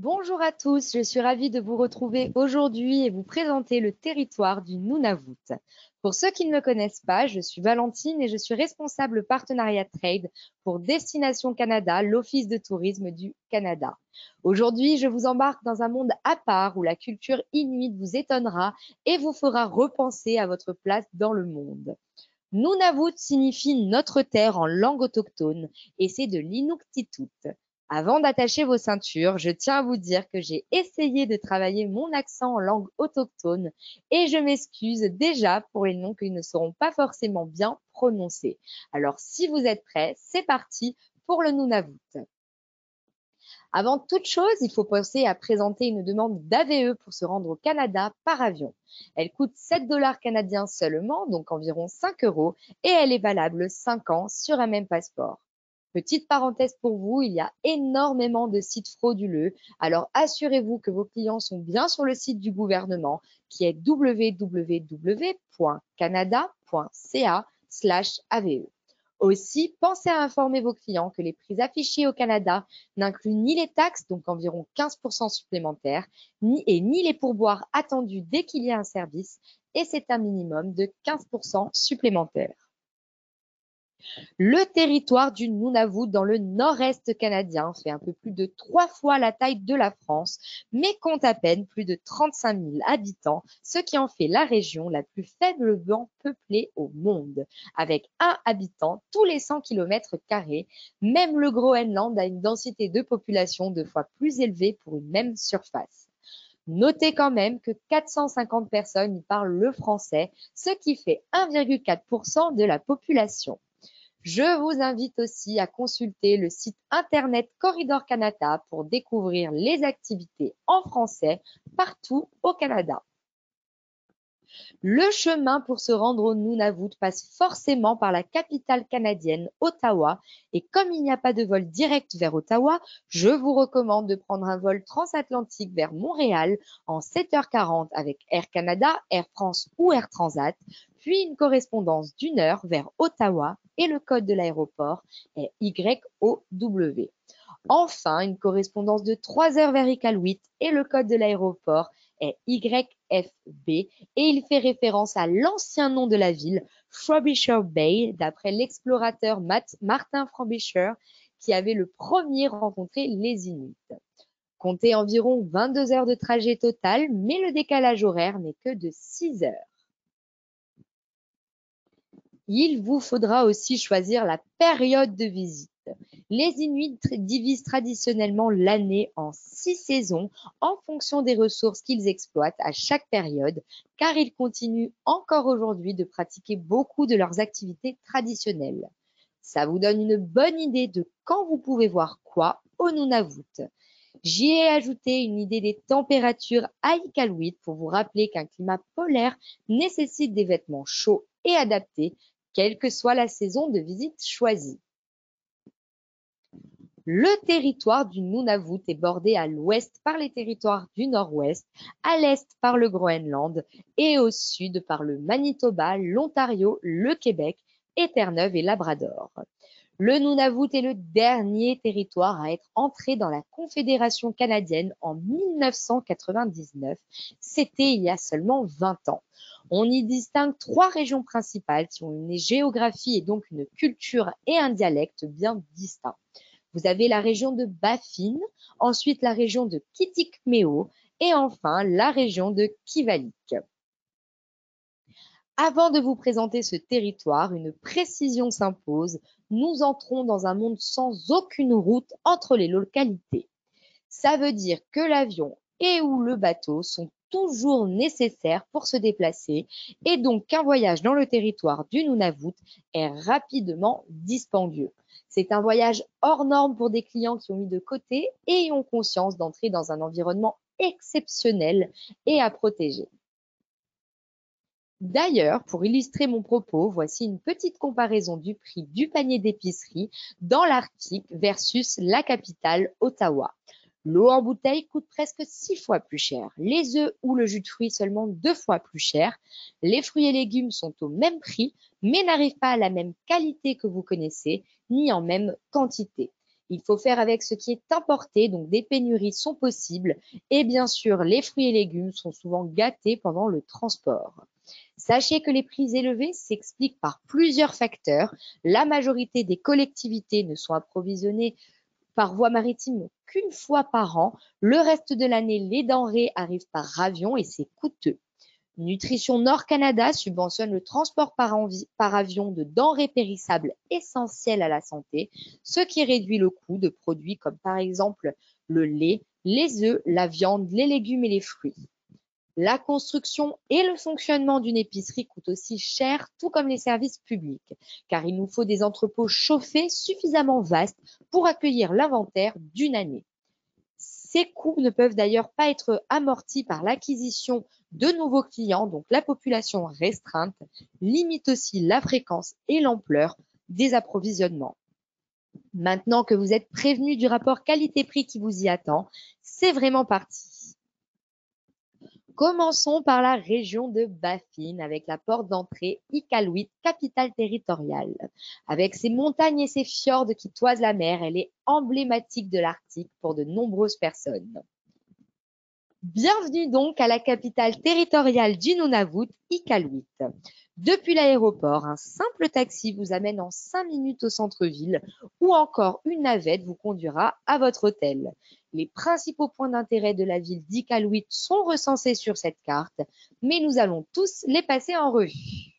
Bonjour à tous, je suis ravie de vous retrouver aujourd'hui et vous présenter le territoire du Nunavut. Pour ceux qui ne me connaissent pas, je suis Valentine et je suis responsable partenariat trade pour Destination Canada, l'Office de tourisme du Canada. Aujourd'hui, je vous embarque dans un monde à part où la culture inuite vous étonnera et vous fera repenser à votre place dans le monde. Nunavut signifie notre terre en langue autochtone et c'est de l'inuktitut. Avant d'attacher vos ceintures, je tiens à vous dire que j'ai essayé de travailler mon accent en langue autochtone et je m'excuse déjà pour les noms qui ne seront pas forcément bien prononcés. Alors, si vous êtes prêts, c'est parti pour le Nunavut. Avant toute chose, il faut penser à présenter une demande d'AVE pour se rendre au Canada par avion. Elle coûte 7 $ canadiens seulement, donc environ 5 €, et elle est valable 5 ans sur un même passeport. Petite parenthèse pour vous, il y a énormément de sites frauduleux, alors assurez-vous que vos clients sont bien sur le site du gouvernement qui est www.canada.ca/AVE. Aussi, pensez à informer vos clients que les prix affichés au Canada n'incluent ni les taxes, donc environ 15 % supplémentaires, ni les pourboires attendus dès qu'il y a un service, et c'est un minimum de 15 % supplémentaires. Le territoire du Nunavut dans le nord-est canadien fait un peu plus de 3 fois la taille de la France, mais compte à peine plus de 35 000 habitants, ce qui en fait la région la plus faiblement peuplée au monde. Avec 1 habitant tous les 100 km², même le Groenland a une densité de population 2 fois plus élevée pour une même surface. Notez quand même que 450 personnes y parlent le français, ce qui fait 1,4 % de la population. Je vous invite aussi à consulter le site internet Corridor Canada pour découvrir les activités en français partout au Canada. Le chemin pour se rendre au Nunavut passe forcément par la capitale canadienne, Ottawa, et comme il n'y a pas de vol direct vers Ottawa, je vous recommande de prendre un vol transatlantique vers Montréal en 7 h 40 avec Air Canada, Air France ou Air Transat, puis une correspondance d'1 heure vers Ottawa et le code de l'aéroport est YOW. Enfin, une correspondance de 3 heures vers Iqaluit et le code de l'aéroport est YFB et il fait référence à l'ancien nom de la ville, Frobisher Bay, d'après l'explorateur Martin Frobisher qui avait le premier rencontré les Inuits. Comptez environ 22 heures de trajet total, mais le décalage horaire n'est que de 6 heures. Il vous faudra aussi choisir la période de visite. Les Inuits divisent traditionnellement l'année en 6 saisons en fonction des ressources qu'ils exploitent à chaque période, car ils continuent encore aujourd'hui de pratiquer beaucoup de leurs activités traditionnelles. Ça vous donne une bonne idée de quand vous pouvez voir quoi au Nunavut. J'y ai ajouté une idée des températures à Iqaluit pour vous rappeler qu'un climat polaire nécessite des vêtements chauds et adaptés, quelle que soit la saison de visite choisie. Le territoire du Nunavut est bordé à l'ouest par les territoires du nord-ouest, à l'est par le Groenland et au sud par le Manitoba, l'Ontario, le Québec et Terre-Neuve et Labrador. Le Nunavut est le dernier territoire à être entré dans la Confédération canadienne en 1999. C'était il y a seulement 20 ans. On y distingue 3 régions principales qui ont une géographie et donc une culture et un dialecte bien distincts. Vous avez la région de Baffin, ensuite la région de Kitikmeot et enfin la région de Kivalik. Avant de vous présenter ce territoire, une précision s'impose. Nous entrons dans un monde sans aucune route entre les localités. Ça veut dire que l'avion et ou le bateau sont toujours nécessaires pour se déplacer et donc qu'un voyage dans le territoire du Nunavut est rapidement dispendieux. C'est un voyage hors norme pour des clients qui ont mis de côté et ont conscience d'entrer dans un environnement exceptionnel et à protéger. D'ailleurs, pour illustrer mon propos, voici une petite comparaison du prix du panier d'épicerie dans l'Arctique versus la capitale, Ottawa. L'eau en bouteille coûte presque 6 fois plus cher, les œufs ou le jus de fruits seulement 2 fois plus cher, les fruits et légumes sont au même prix mais n'arrivent pas à la même qualité que vous connaissez, ni en même quantité. Il faut faire avec ce qui est importé, donc des pénuries sont possibles. Et bien sûr, les fruits et légumes sont souvent gâtés pendant le transport. Sachez que les prix élevés s'expliquent par plusieurs facteurs. La majorité des collectivités ne sont approvisionnées par voie maritime qu'une fois par an. Le reste de l'année, les denrées arrivent par avion et c'est coûteux. Nutrition Nord-Canada subventionne le transport par avion de denrées périssables essentielles à la santé, ce qui réduit le coût de produits comme par exemple le lait, les œufs, la viande, les légumes et les fruits. La construction et le fonctionnement d'une épicerie coûtent aussi cher, tout comme les services publics, car il nous faut des entrepôts chauffés suffisamment vastes pour accueillir l'inventaire d'une année. Ces coûts ne peuvent d'ailleurs pas être amortis par l'acquisition de nouveaux clients, donc la population restreinte limite aussi la fréquence et l'ampleur des approvisionnements. Maintenant que vous êtes prévenu du rapport qualité-prix qui vous y attend, c'est vraiment parti. Commençons par la région de Baffin avec la porte d'entrée Iqaluit, capitale territoriale. Avec ses montagnes et ses fjords qui toisent la mer, elle est emblématique de l'Arctique pour de nombreuses personnes. Bienvenue donc à la capitale territoriale du Nunavut, Iqaluit. Depuis l'aéroport, un simple taxi vous amène en 5 minutes au centre-ville ou encore une navette vous conduira à votre hôtel. Les principaux points d'intérêt de la ville d'Iqaluit sont recensés sur cette carte, mais nous allons tous les passer en revue.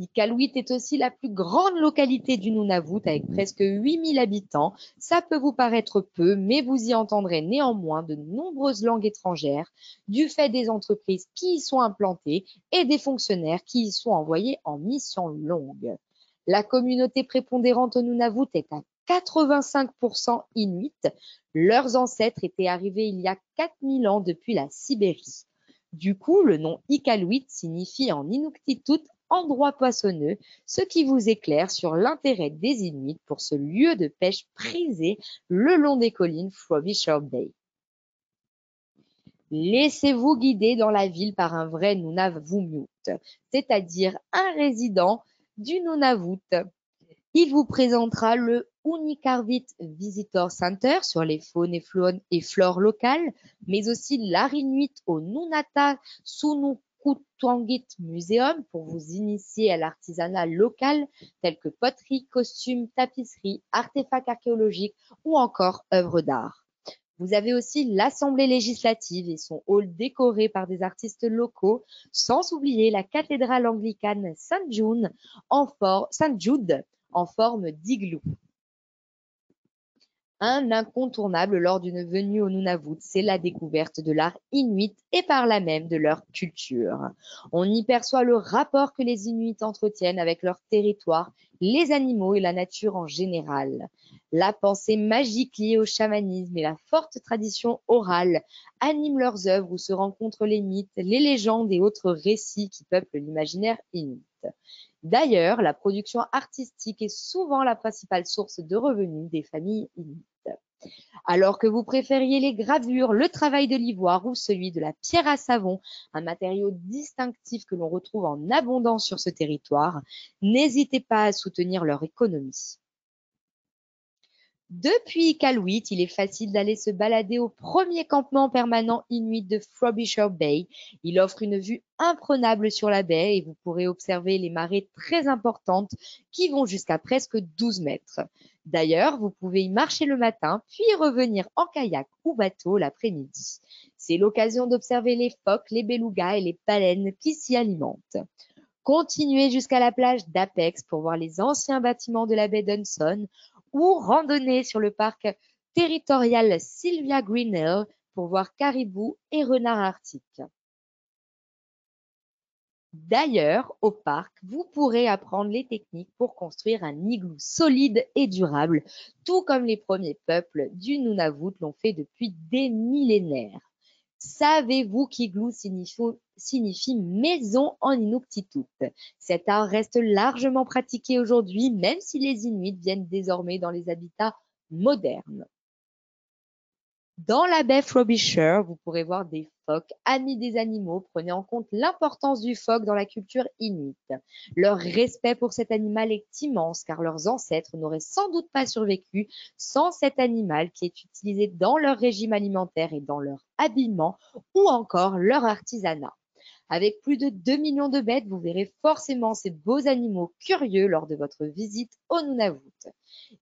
Iqaluit est aussi la plus grande localité du Nunavut avec presque 8000 habitants. Ça peut vous paraître peu, mais vous y entendrez néanmoins de nombreuses langues étrangères du fait des entreprises qui y sont implantées et des fonctionnaires qui y sont envoyés en mission longue. La communauté prépondérante au Nunavut est à 85% Inuit. Leurs ancêtres étaient arrivés il y a 4000 ans depuis la Sibérie. Du coup, le nom Iqaluit signifie en inuktitut endroit poissonneux, ce qui vous éclaire sur l'intérêt des Inuits pour ce lieu de pêche prisé le long des collines Frobisher Bay. Laissez-vous guider dans la ville par un vrai Nunavumut, c'est-à-dire un résident du Nunavut. Il vous présentera le Unicarvit Visitor Center sur les faunes et flores locales, mais aussi l'art inuit au Nunata Kutwangit Museum pour vous initier à l'artisanat local tel que poterie, costumes, tapisserie, artefacts archéologiques ou encore œuvres d'art. Vous avez aussi l'Assemblée législative et son hall décoré par des artistes locaux, sans oublier la cathédrale anglicane Saint-Jude en forme d'igloo. Un incontournable lors d'une venue au Nunavut, c'est la découverte de l'art inuit et par là même de leur culture. On y perçoit le rapport que les Inuits entretiennent avec leur territoire, les animaux et la nature en général. La pensée magique liée au chamanisme et la forte tradition orale animent leurs œuvres où se rencontrent les mythes, les légendes et autres récits qui peuplent l'imaginaire inuit. D'ailleurs, la production artistique est souvent la principale source de revenus des familles inuites. Alors que vous préfériez les gravures, le travail de l'ivoire ou celui de la pierre à savon, un matériau distinctif que l'on retrouve en abondance sur ce territoire, n'hésitez pas à soutenir leur économie. Depuis Iqaluit, il est facile d'aller se balader au premier campement permanent inuit de Frobisher Bay. Il offre une vue imprenable sur la baie et vous pourrez observer les marées très importantes qui vont jusqu'à presque 12 mètres. D'ailleurs, vous pouvez y marcher le matin, puis revenir en kayak ou bateau l'après-midi. C'est l'occasion d'observer les phoques, les belugas et les baleines qui s'y alimentent. Continuez jusqu'à la plage d'Apex pour voir les anciens bâtiments de la baie d'Hudson, ou randonnée sur le parc territorial Sylvia Greenell pour voir caribou et renards arctiques. D'ailleurs, au parc, vous pourrez apprendre les techniques pour construire un igloo solide et durable, tout comme les premiers peuples du Nunavut l'ont fait depuis des millénaires. Savez-vous qu'igloo signifie maison en inuktitut? Cet art reste largement pratiqué aujourd'hui, même si les Inuits viennent désormais dans les habitats modernes. Dans la baie Frobisher, vous pourrez voir des phoques, amis des animaux, prenaient en compte l'importance du phoque dans la culture inuite. Leur respect pour cet animal est immense car leurs ancêtres n'auraient sans doute pas survécu sans cet animal qui est utilisé dans leur régime alimentaire et dans leur habillement ou encore leur artisanat. Avec plus de 2 millions de bêtes, vous verrez forcément ces beaux animaux curieux lors de votre visite au Nunavut.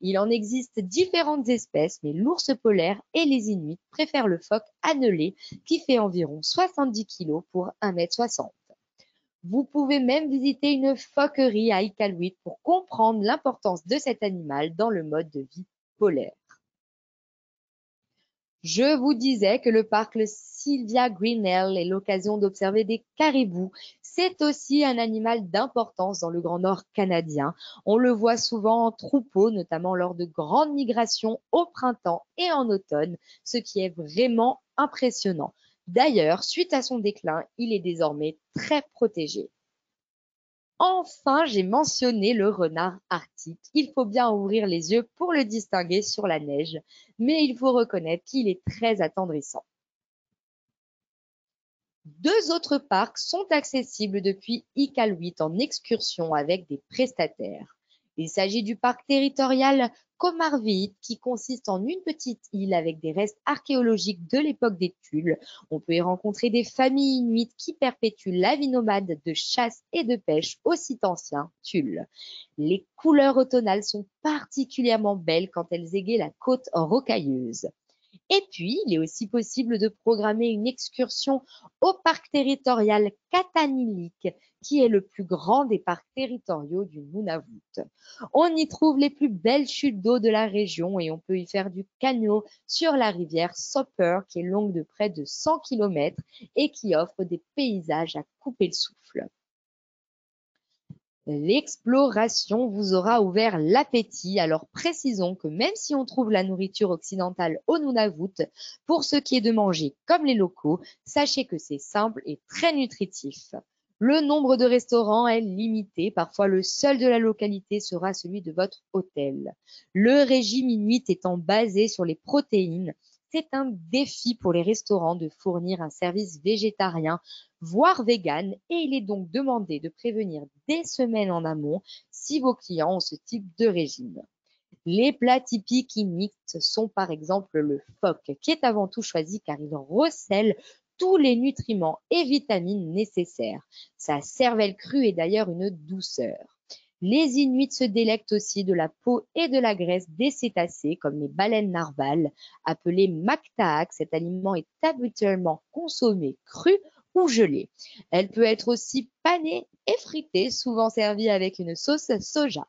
Il en existe différentes espèces, mais l'ours polaire et les Inuits préfèrent le phoque annelé qui fait environ 70 kg pour 1,60 m. Vous pouvez même visiter une phoquerie à Iqaluit pour comprendre l'importance de cet animal dans le mode de vie polaire. Je vous disais que le parc Sylvia Greenell est l'occasion d'observer des caribous. C'est aussi un animal d'importance dans le Grand Nord canadien. On le voit souvent en troupeau, notamment lors de grandes migrations au printemps et en automne, ce qui est vraiment impressionnant. D'ailleurs, suite à son déclin, il est désormais très protégé. Enfin, j'ai mentionné le renard arctique. Il faut bien ouvrir les yeux pour le distinguer sur la neige, mais il faut reconnaître qu'il est très attendrissant. Deux autres parcs sont accessibles depuis Iqaluit en excursion avec des prestataires. Il s'agit du parc territorial Comarvide qui consiste en une petite île avec des restes archéologiques de l'époque des Tulles. On peut y rencontrer des familles inuites qui perpétuent la vie nomade de chasse et de pêche au site ancien Tulles. Les couleurs automnales sont particulièrement belles quand elles égaient la côte rocailleuse. Et puis, il est aussi possible de programmer une excursion au parc territorial Katanilik, qui est le plus grand des parcs territoriaux du Nunavut. On y trouve les plus belles chutes d'eau de la région et on peut y faire du canot sur la rivière Soper, qui est longue de près de 100 km et qui offre des paysages à couper le souffle. L'exploration vous aura ouvert l'appétit, alors précisons que même si on trouve la nourriture occidentale au Nunavut, pour ce qui est de manger comme les locaux, sachez que c'est simple et très nutritif. Le nombre de restaurants est limité, parfois le seul de la localité sera celui de votre hôtel. Le régime inuit étant basé sur les protéines, c'est un défi pour les restaurants de fournir un service végétarien, voire vegan, et il est donc demandé de prévenir des semaines en amont si vos clients ont ce type de régime. Les plats typiques inuits sont par exemple le phoque, qui est avant tout choisi car il recèle tous les nutriments et vitamines nécessaires. Sa cervelle crue est d'ailleurs une douceur. Les Inuits se délectent aussi de la peau et de la graisse des cétacés, comme les baleines narvals, appelées maktaak. Cet aliment est habituellement consommé cru ou gelé. Elle peut être aussi panée et fritée, souvent servie avec une sauce soja.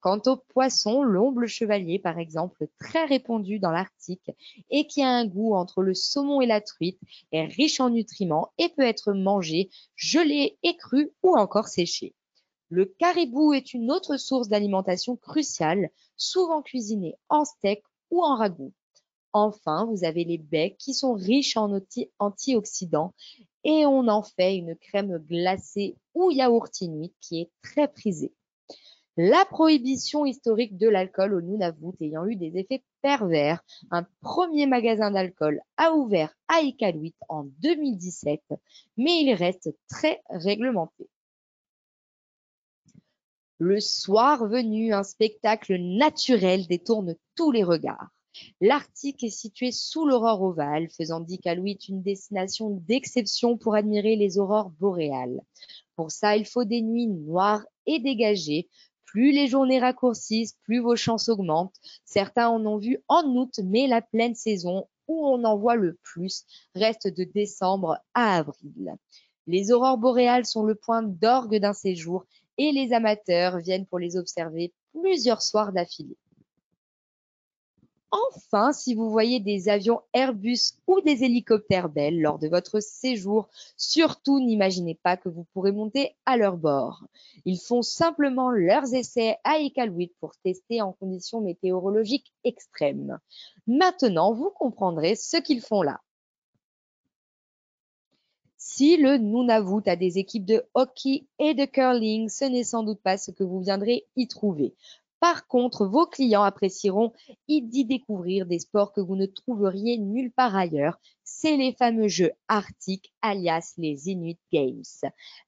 Quant au poisson, l'omble chevalier, par exemple, très répandu dans l'Arctique et qui a un goût entre le saumon et la truite, est riche en nutriments et peut être mangé, gelé et cru ou encore séché. Le caribou est une autre source d'alimentation cruciale, souvent cuisinée en steak ou en ragoût. Enfin, vous avez les baies qui sont riches en antioxydants et on en fait une crème glacée ou yaourt inuit qui est très prisée. La prohibition historique de l'alcool au Nunavut ayant eu des effets pervers, un premier magasin d'alcool a ouvert à Iqaluit en 2017, mais il reste très réglementé. Le soir venu, un spectacle naturel détourne tous les regards. L'Arctique est situé sous l'aurore ovale, faisant d'Iqaluit une destination d'exception pour admirer les aurores boréales. Pour ça, il faut des nuits noires et dégagées. Plus les journées raccourcissent, plus vos chances augmentent. Certains en ont vu en août, mais la pleine saison où on en voit le plus reste de décembre à avril. Les aurores boréales sont le point d'orgue d'un séjour et les amateurs viennent pour les observer plusieurs soirs d'affilée. Enfin, si vous voyez des avions Airbus ou des hélicoptères Bell lors de votre séjour, surtout n'imaginez pas que vous pourrez monter à leur bord. Ils font simplement leurs essais à Iqaluit pour tester en conditions météorologiques extrêmes. Maintenant, vous comprendrez ce qu'ils font là. Si le Nunavut a des équipes de hockey et de curling, ce n'est sans doute pas ce que vous viendrez y trouver. Par contre, vos clients apprécieront d'y découvrir des sports que vous ne trouveriez nulle part ailleurs. C'est les fameux jeux arctiques, alias les Inuit Games.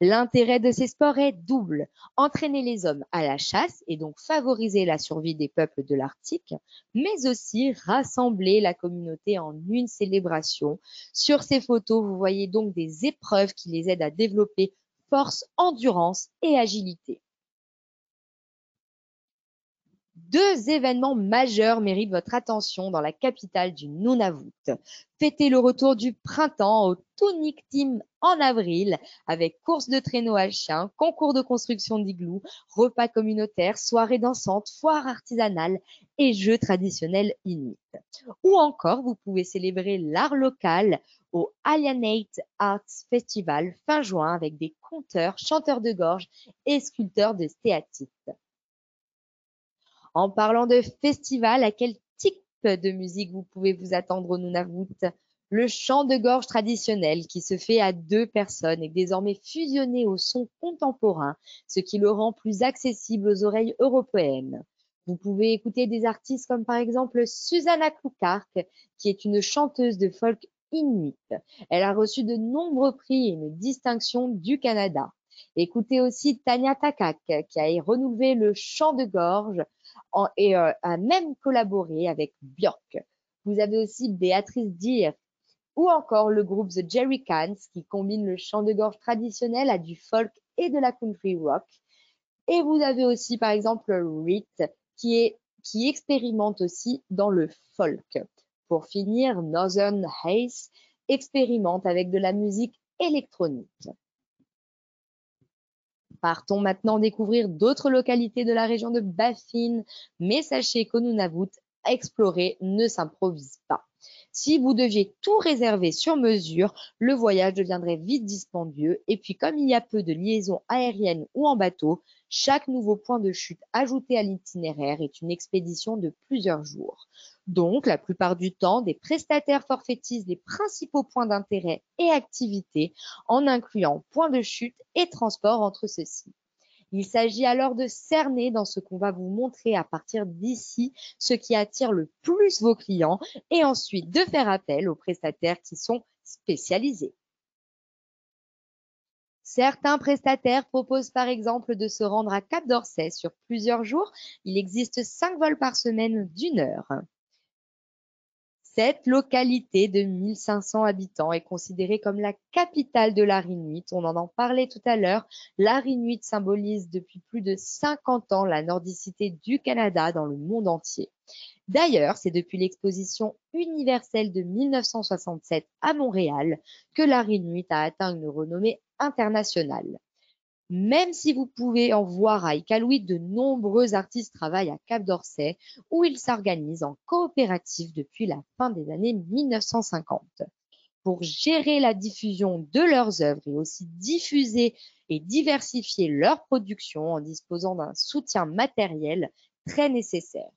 L'intérêt de ces sports est double. Entraîner les hommes à la chasse et donc favoriser la survie des peuples de l'Arctique, mais aussi rassembler la communauté en une célébration. Sur ces photos, vous voyez donc des épreuves qui les aident à développer force, endurance et agilité. Deux événements majeurs méritent votre attention dans la capitale du Nunavut. Fêtez le retour du printemps au Tunic Team en avril avec course de traîneau à chien, concours de construction d'igloo, repas communautaires, soirées dansantes, foires artisanales et jeux traditionnels inuits. Ou encore, vous pouvez célébrer l'art local au Alienate Arts Festival fin juin avec des conteurs, chanteurs de gorge et sculpteurs de stéatite. En parlant de festival, à quel type de musique vous pouvez vous attendre au Nunavut? Le chant de gorge traditionnel qui se fait à deux personnes est désormais fusionné au son contemporain, ce qui le rend plus accessible aux oreilles européennes. Vous pouvez écouter des artistes comme par exemple Susanna Koukark, qui est une chanteuse de folk inuit. Elle a reçu de nombreux prix et une distinction du Canada. Écoutez aussi Tanya Tagaq, qui a renouvelé le chant de gorge et a même collaboré avec Björk. Vous avez aussi Beatrice Deer ou encore le groupe The Jerry Cans qui combine le chant de gorge traditionnel à du folk et de la country rock. Et vous avez aussi par exemple Rit qui expérimente aussi dans le folk. Pour finir, Northern Haze expérimente avec de la musique électronique. Partons maintenant découvrir d'autres localités de la région de Baffin, mais sachez qu'au Nunavut, explorer ne s'improvise pas. Si vous deviez tout réserver sur mesure, le voyage deviendrait vite dispendieux et puis comme il y a peu de liaisons aériennes ou en bateau, chaque nouveau point de chute ajouté à l'itinéraire est une expédition de plusieurs jours. Donc, la plupart du temps, des prestataires forfaitisent les principaux points d'intérêt et activités en incluant points de chute et transport entre ceux-ci. Il s'agit alors de cerner dans ce qu'on va vous montrer à partir d'ici ce qui attire le plus vos clients et ensuite de faire appel aux prestataires qui sont spécialisés. Certains prestataires proposent par exemple de se rendre à Cape Dorset sur plusieurs jours. Il existe 5 vols par semaine d'1 heure. Cette localité de 1500 habitants est considérée comme la capitale de l'art inuit. On en parlait tout à l'heure. L'art inuit symbolise depuis plus de 50 ans la nordicité du Canada dans le monde entier. D'ailleurs, c'est depuis l'exposition universelle de 1967 à Montréal que l'art inuit a atteint une renommée internationale. Même si vous pouvez en voir à Iqaluit, de nombreux artistes travaillent à Cape Dorset où ils s'organisent en coopérative depuis la fin des années 1950. Pour gérer la diffusion de leurs œuvres et aussi diffuser et diversifier leur production en disposant d'un soutien matériel très nécessaire.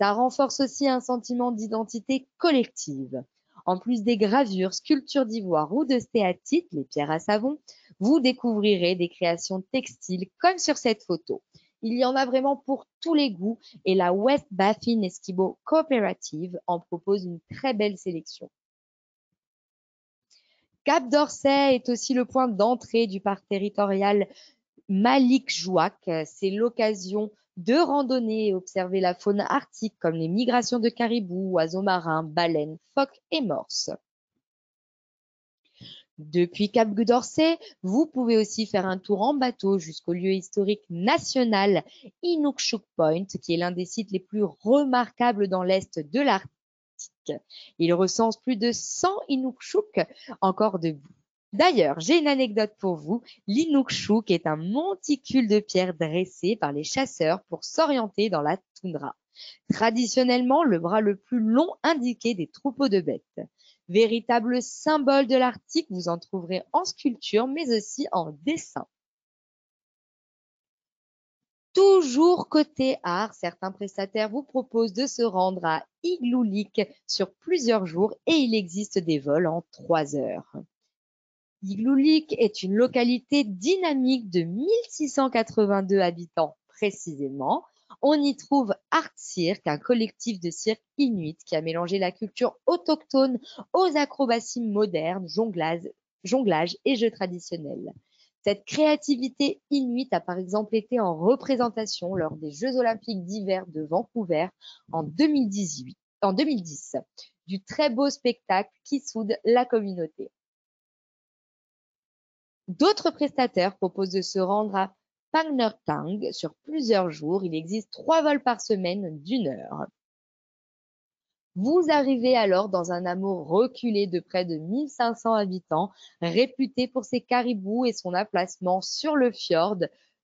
Ça renforce aussi un sentiment d'identité collective. En plus des gravures, sculptures d'ivoire ou de stéatite, les pierres à savon, vous découvrirez des créations textiles comme sur cette photo. Il y en a vraiment pour tous les goûts et la West Baffin Eskimo Cooperative en propose une très belle sélection. Cape Dorset est aussi le point d'entrée du parc territorial Malikjuak. C'est l'occasion de randonner et observer la faune arctique comme les migrations de caribous, oiseaux marins, baleines, phoques et morses. Depuis Cape Dorset, vous pouvez aussi faire un tour en bateau jusqu'au lieu historique national Inuktitut Point, qui est l'un des sites les plus remarquables dans l'est de l'Arctique. Il recense plus de 100 Inuktitut encore debout. D'ailleurs, j'ai une anecdote pour vous. L'Inuktitut est un monticule de pierres dressé par les chasseurs pour s'orienter dans la toundra. Traditionnellement, le bras le plus long indiquait des troupeaux de bêtes. Véritable symbole de l'Arctique, vous en trouverez en sculpture, mais aussi en dessin. Toujours côté art, certains prestataires vous proposent de se rendre à Igloolik sur plusieurs jours et il existe des vols en 3 heures. Igloolik est une localité dynamique de 1682 habitants précisément. On y trouve Art Cirque, un collectif de cirque inuit qui a mélangé la culture autochtone aux acrobaties modernes, jonglage et jeux traditionnels. Cette créativité inuite a par exemple été en représentation lors des Jeux olympiques d'hiver de Vancouver en 2010. Du très beau spectacle qui soude la communauté. D'autres prestataires proposent de se rendre à Pangnirtung sur plusieurs jours. Il existe 3 vols par semaine d'1 heure. Vous arrivez alors dans un hameau reculé de près de 1500 habitants, réputé pour ses caribous et son emplacement sur le fjord.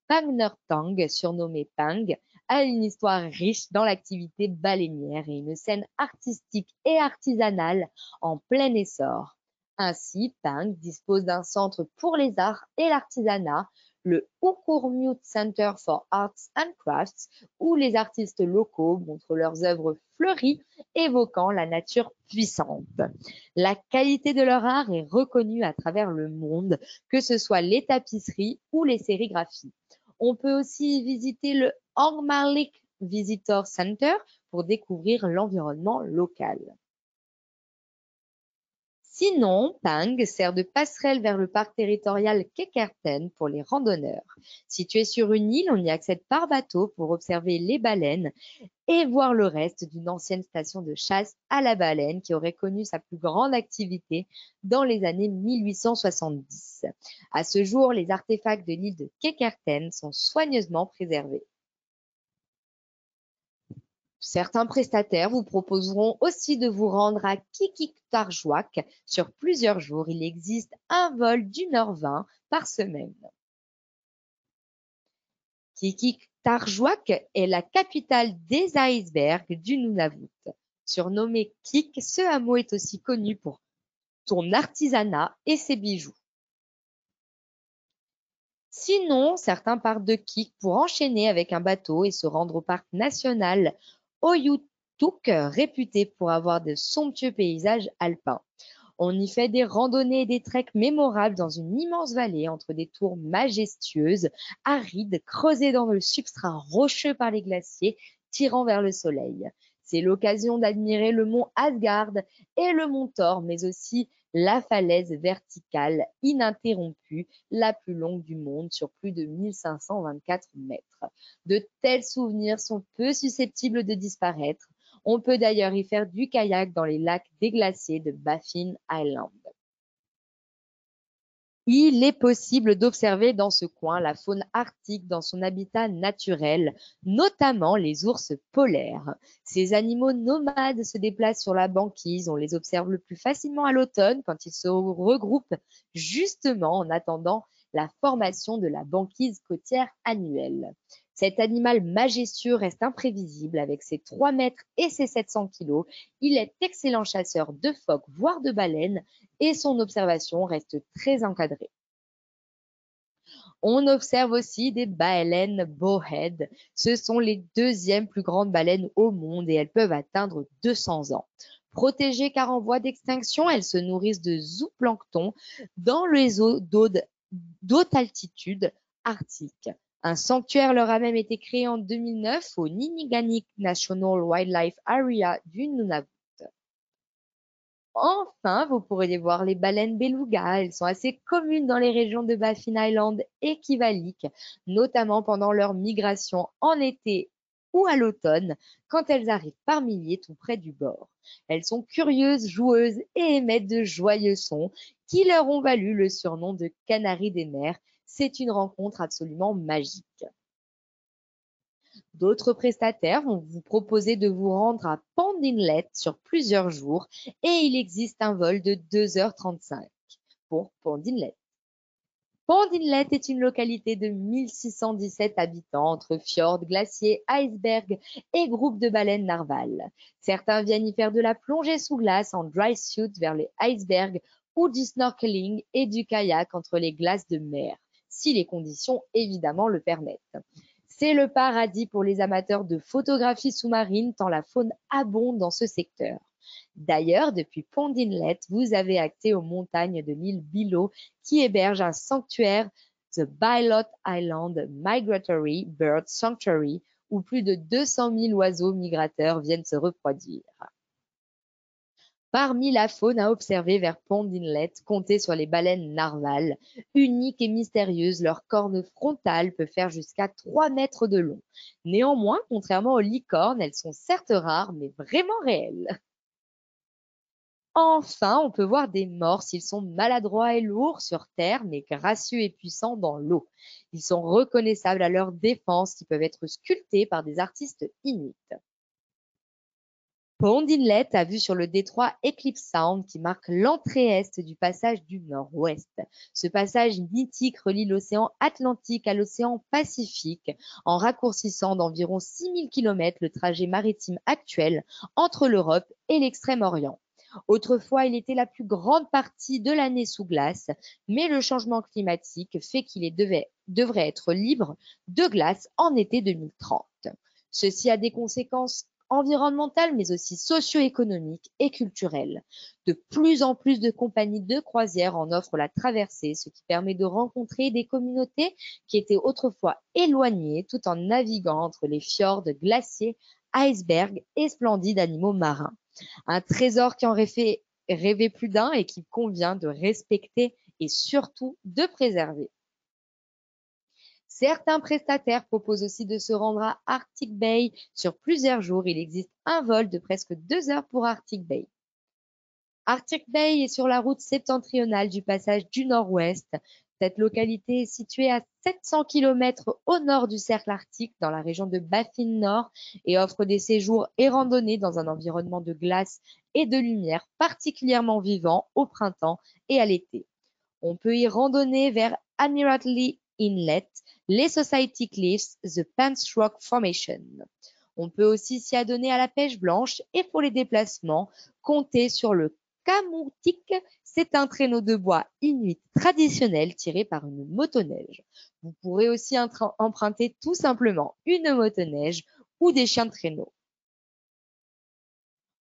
Pangnirtung, surnommé Pang, a une histoire riche dans l'activité baleinière et une scène artistique et artisanale en plein essor. Ainsi, Pang dispose d'un centre pour les arts et l'artisanat, le Ukurmut Center for Arts and Crafts, où les artistes locaux montrent leurs œuvres fleuries, évoquant la nature puissante. La qualité de leur art est reconnue à travers le monde, que ce soit les tapisseries ou les sérigraphies. On peut aussi visiter le Angmarlik Visitor Center pour découvrir l'environnement local. Sinon, Pang sert de passerelle vers le parc territorial Kekerten pour les randonneurs. Situé sur une île, on y accède par bateau pour observer les baleines et voir le reste d'une ancienne station de chasse à la baleine qui aurait connu sa plus grande activité dans les années 1870. À ce jour, les artefacts de l'île de Kekerten sont soigneusement préservés. Certains prestataires vous proposeront aussi de vous rendre à Kikiktarjoak sur plusieurs jours. Il existe un vol d'1h20 par semaine. Kikiktarjoak est la capitale des icebergs du Nunavut. Surnommé Kik, ce hameau est aussi connu pour son artisanat et ses bijoux. Sinon, certains partent de Kik pour enchaîner avec un bateau et se rendre au parc national Oyutuk, réputé pour avoir de somptueux paysages alpins. On y fait des randonnées et des treks mémorables dans une immense vallée entre des tours majestueuses, arides, creusées dans le substrat rocheux par les glaciers, tirant vers le soleil. C'est l'occasion d'admirer le mont Asgard et le mont Thor, mais aussi la falaise verticale ininterrompue, la plus longue du monde sur plus de 1524 mètres. De tels souvenirs sont peu susceptibles de disparaître. On peut d'ailleurs y faire du kayak dans les lacs déglaciés de Baffin Island. Il est possible d'observer dans ce coin la faune arctique dans son habitat naturel, notamment les ours polaires. Ces animaux nomades se déplacent sur la banquise. On les observe le plus facilement à l'automne quand ils se regroupent justement en attendant la formation de la banquise côtière annuelle. Cet animal majestueux reste imprévisible avec ses 3 mètres et ses 700 kilos. Il est excellent chasseur de phoques, voire de baleines, et son observation reste très encadrée. On observe aussi des baleines bowhead. Ce sont les 2e plus grandes baleines au monde et elles peuvent atteindre 200 ans. Protégées car en voie d'extinction, elles se nourrissent de zooplancton dans les eaux d'haute altitude arctique. Un sanctuaire leur a même été créé en 2009 au Niniganik National Wildlife Area du Nunavut. Enfin, vous pourrez voir les baleines beluga. Elles sont assez communes dans les régions de Baffin Island et Kivalik, notamment pendant leur migration en été ou à l'automne, quand elles arrivent par milliers tout près du bord. Elles sont curieuses, joueuses et émettent de joyeux sons qui leur ont valu le surnom de canaries des mers. C'est une rencontre absolument magique. D'autres prestataires vont vous proposer de vous rendre à Pond Inlet sur plusieurs jours et il existe un vol de 2h35 pour Pond Inlet. Pond Inlet est une localité de 1617 habitants entre fjords, glaciers, icebergs et groupes de baleines narvals. Certains viennent y faire de la plongée sous glace en dry suit vers les icebergs ou du snorkeling et du kayak entre les glaces de mer, si les conditions évidemment le permettent. C'est le paradis pour les amateurs de photographie sous-marine tant la faune abonde dans ce secteur. D'ailleurs, depuis Pond Inlet, vous avez accès aux montagnes de l'île Bilo qui héberge un sanctuaire, The Bylot Island Migratory Bird Sanctuary, où plus de 200 000 oiseaux migrateurs viennent se reproduire. Parmi la faune à observer vers Pond Inlet, comptez sur les baleines narvals. Uniques et mystérieuses, leur corne frontale peut faire jusqu'à 3 mètres de long. Néanmoins, contrairement aux licornes, elles sont certes rares, mais vraiment réelles. Enfin, on peut voir des morses. Ils sont maladroits et lourds sur terre, mais gracieux et puissants dans l'eau. Ils sont reconnaissables à leur défense qui peuvent être sculptés par des artistes inuits. Pond Inlet a vu sur le détroit Eclipse Sound qui marque l'entrée est du passage du nord-ouest. Ce passage mythique relie l'océan Atlantique à l'océan Pacifique en raccourcissant d'environ 6000 km le trajet maritime actuel entre l'Europe et l'Extrême-Orient. Autrefois, il était la plus grande partie de l'année sous glace, mais le changement climatique fait qu'il devrait être libre de glace en été 2030. Ceci a des conséquences environnementales, mais aussi socio-économiques et culturelles. De plus en plus de compagnies de croisière en offrent la traversée, ce qui permet de rencontrer des communautés qui étaient autrefois éloignées tout en naviguant entre les fjords, glaciers, icebergs et splendides animaux marins. Un trésor qui en fait rêver plus d'un et qu'il convient de respecter et surtout de préserver. Certains prestataires proposent aussi de se rendre à Arctic Bay sur plusieurs jours. Il existe un vol de presque 2 heures pour Arctic Bay. Arctic Bay est sur la route septentrionale du passage du nord-ouest. Cette localité est située à 700 km au nord du cercle arctique dans la région de Baffin Nord et offre des séjours et randonnées dans un environnement de glace et de lumière particulièrement vivant au printemps et à l'été. On peut y randonner vers Pangnirtung Inlet, les Society Cliffs, the Pants Rock Formation. On peut aussi s'y adonner à la pêche blanche et pour les déplacements, comptez sur le kamoutik. C'est un traîneau de bois inuit traditionnel tiré par une motoneige. Vous pourrez aussi emprunter tout simplement une motoneige ou des chiens de traîneau.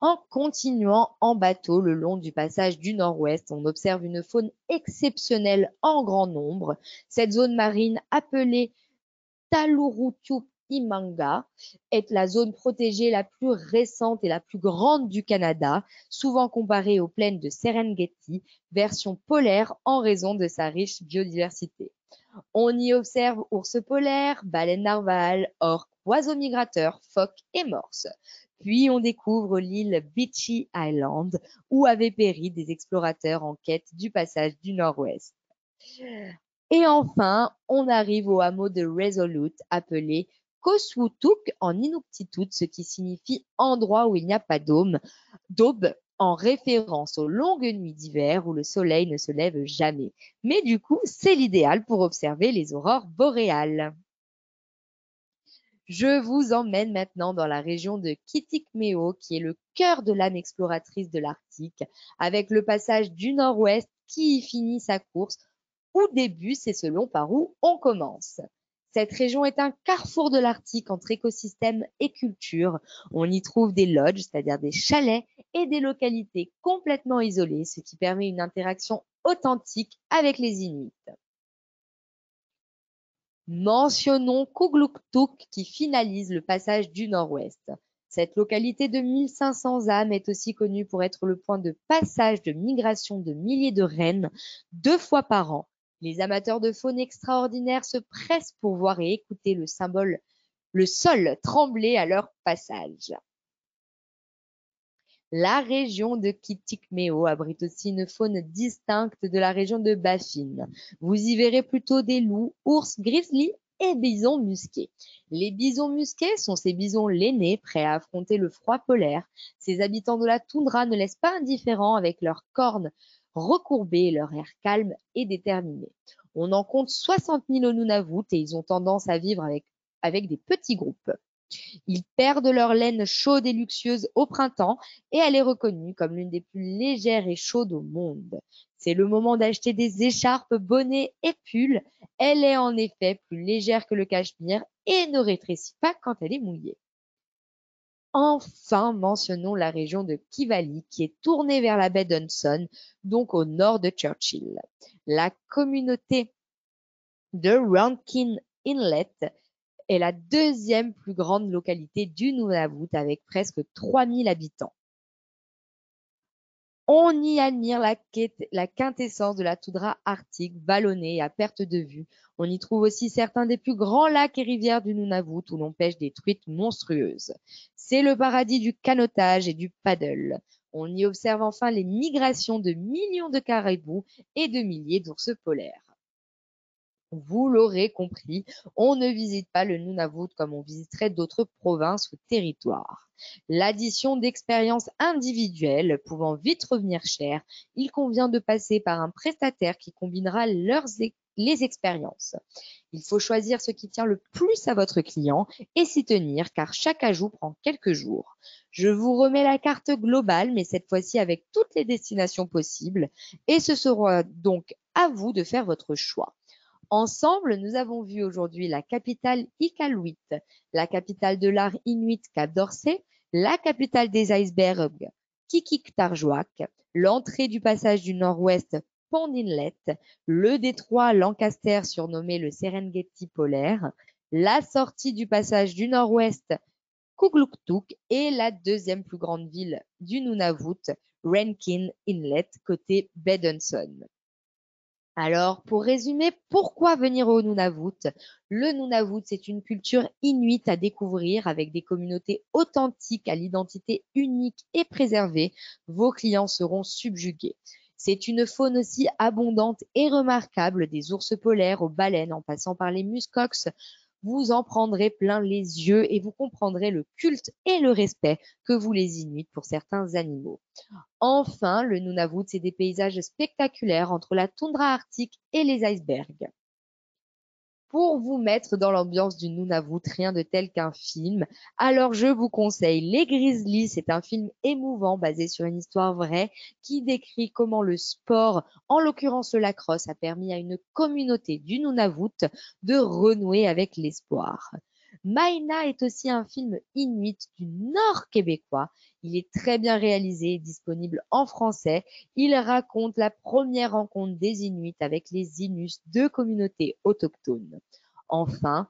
En continuant en bateau le long du passage du nord-ouest, on observe une faune exceptionnelle en grand nombre. Cette zone marine appelée Talurutut Imanga est la zone protégée la plus récente et la plus grande du Canada, souvent comparée aux plaines de Serengeti, version polaire en raison de sa riche biodiversité. On y observe ours polaires, baleines narvales, orques, oiseaux migrateurs, phoques et morses. Puis, on découvre l'île Beachy Island, où avaient péri des explorateurs en quête du passage du nord-ouest. Et enfin, on arrive au hameau de Resolute, appelé Koswutuk en inuktitut, ce qui signifie « endroit où il n'y a pas d'aube », en référence aux longues nuits d'hiver où le soleil ne se lève jamais. Mais du coup, c'est l'idéal pour observer les aurores boréales. Je vous emmène maintenant dans la région de Kitikmeot, qui est le cœur de l'âme exploratrice de l'Arctique, avec le passage du nord-ouest qui y finit sa course, ou début, c'est selon par où on commence. Cette région est un carrefour de l'Arctique entre écosystèmes et culture. On y trouve des lodges, c'est-à-dire des chalets, et des localités complètement isolées, ce qui permet une interaction authentique avec les Inuits. Mentionnons Kugluktuk qui finalise le passage du nord-ouest. Cette localité de 1500 âmes est aussi connue pour être le point de passage de migration de milliers de rennes 2 fois par an. Les amateurs de faune extraordinaire se pressent pour voir et écouter le sol trembler à leur passage. La région de Kitikmeot abrite aussi une faune distincte de la région de Baffin. Vous y verrez plutôt des loups, ours, grizzly et bisons musqués. Les bisons musqués sont ces bisons lainés prêts à affronter le froid polaire. Ces habitants de la toundra ne laissent pas indifférents avec leurs cornes recourbées et leur air calme et déterminé. On en compte 60 000 au Nunavut et ils ont tendance à vivre avec des petits groupes. Ils perdent leur laine chaude et luxueuse au printemps et elle est reconnue comme l'une des plus légères et chaudes au monde. C'est le moment d'acheter des écharpes, bonnets et pulls. Elle est en effet plus légère que le cachemire et ne rétrécit pas quand elle est mouillée. Enfin, mentionnons la région de Kivali qui est tournée vers la baie d'Hudson, donc au nord de Churchill. La communauté de Rankin Inlet est la deuxième plus grande localité du Nunavut avec presque 3000 habitants. On y admire la quintessence de la toundra arctique vallonnée à perte de vue. On y trouve aussi certains des plus grands lacs et rivières du Nunavut où l'on pêche des truites monstrueuses. C'est le paradis du canotage et du paddle. On y observe enfin les migrations de millions de caribous et de milliers d'ours polaires. Vous l'aurez compris, on ne visite pas le Nunavut comme on visiterait d'autres provinces ou territoires. L'addition d'expériences individuelles pouvant vite revenir chère, il convient de passer par un prestataire qui combinera les expériences. Il faut choisir ce qui tient le plus à votre client et s'y tenir car chaque ajout prend quelques jours. Je vous remets la carte globale mais cette fois-ci avec toutes les destinations possibles et ce sera donc à vous de faire votre choix. Ensemble, nous avons vu aujourd'hui la capitale Iqaluit, la capitale de l'art inuit Cape Dorset, la capitale des icebergs Kikiktarjoak, l'entrée du passage du nord-ouest Pond Inlet, le détroit Lancaster surnommé le Serengeti polaire, la sortie du passage du nord-ouest Kugluktuk et la deuxième plus grande ville du Nunavut, Rankin Inlet, côté Bedunson. Alors, pour résumer, pourquoi venir au Nunavut? Le Nunavut, c'est une culture inuite à découvrir avec des communautés authentiques à l'identité unique et préservée. Vos clients seront subjugués. C'est une faune aussi abondante et remarquable, des ours polaires aux baleines en passant par les muskox. Vous en prendrez plein les yeux et vous comprendrez le culte et le respect que vous les Inuits pour certains animaux. Enfin, le Nunavut, c'est des paysages spectaculaires entre la toundra arctique et les icebergs. Pour vous mettre dans l'ambiance du Nunavut, rien de tel qu'un film. Alors je vous conseille Les Grizzlies, c'est un film émouvant basé sur une histoire vraie qui décrit comment le sport, en l'occurrence le lacrosse, a permis à une communauté du Nunavut de renouer avec l'espoir. Maïna est aussi un film inuit du nord québécois. Il est très bien réalisé et disponible en français. Il raconte la première rencontre des Inuits avec les Inus, deux communautés autochtones. Enfin,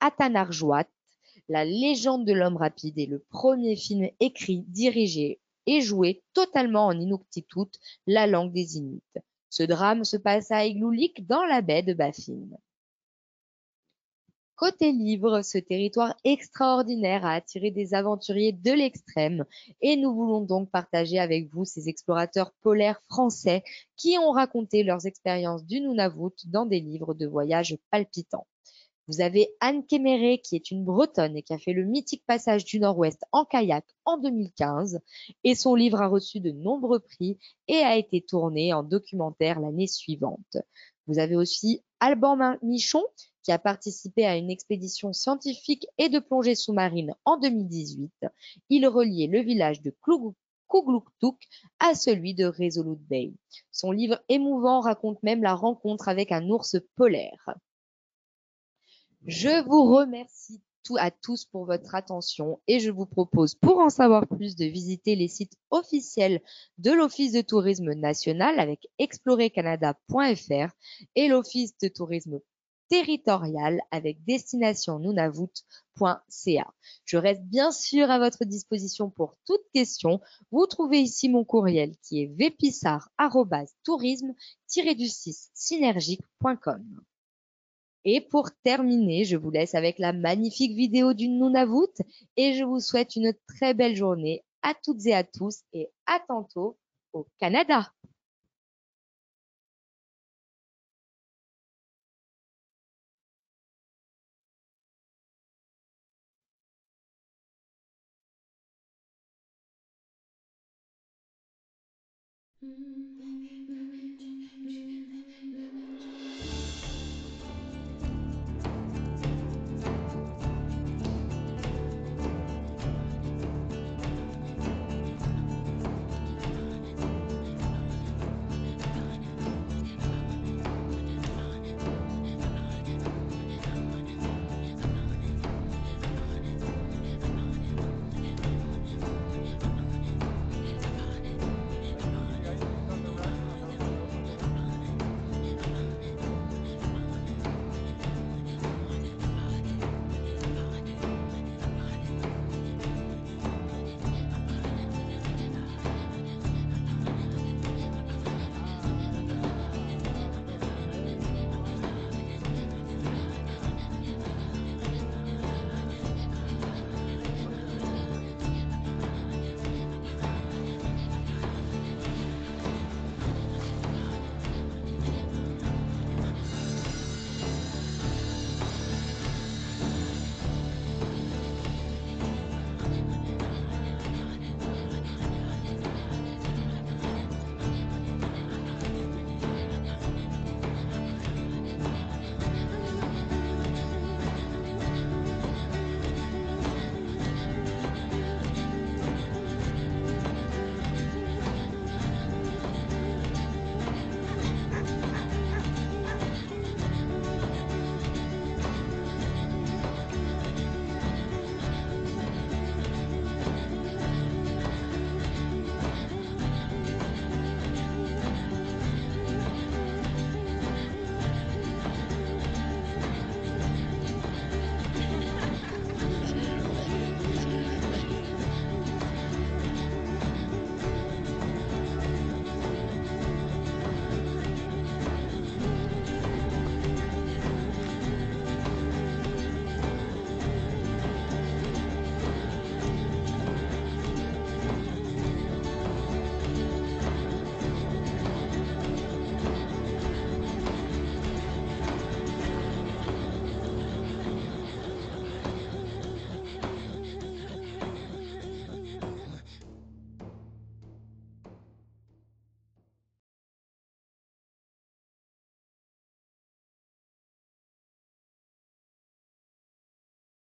Atanarjuat, la légende de l'homme rapide, est le premier film écrit, dirigé et joué totalement en inuktitut, la langue des Inuits. Ce drame se passe à Igloolik, dans la baie de Baffin. Côté livre, ce territoire extraordinaire a attiré des aventuriers de l'extrême et nous voulons donc partager avec vous ces explorateurs polaires français qui ont raconté leurs expériences du Nunavut dans des livres de voyage palpitants. Vous avez Anne Kéméré qui est une Bretonne et qui a fait le mythique passage du Nord-Ouest en kayak en 2015 et son livre a reçu de nombreux prix et a été tourné en documentaire l'année suivante. Vous avez aussi Alban Michon qui a participé à une expédition scientifique et de plongée sous-marine en 2018. Il reliait le village de Kugluktuk à celui de Resolute Bay. Son livre émouvant raconte même la rencontre avec un ours polaire. Je vous remercie à tous pour votre attention et je vous propose, pour en savoir plus, de visiter les sites officiels de l'Office de tourisme national avec explorercanada.fr et l'Office de tourisme territorial avec destinationnunavut.ca. Je reste bien sûr à votre disposition pour toute question. Vous trouvez ici mon courriel qui est vpissard@tourisme-synergique.com. Et pour terminer, je vous laisse avec la magnifique vidéo du Nunavut et je vous souhaite une très belle journée à toutes et à tous et à tantôt au Canada.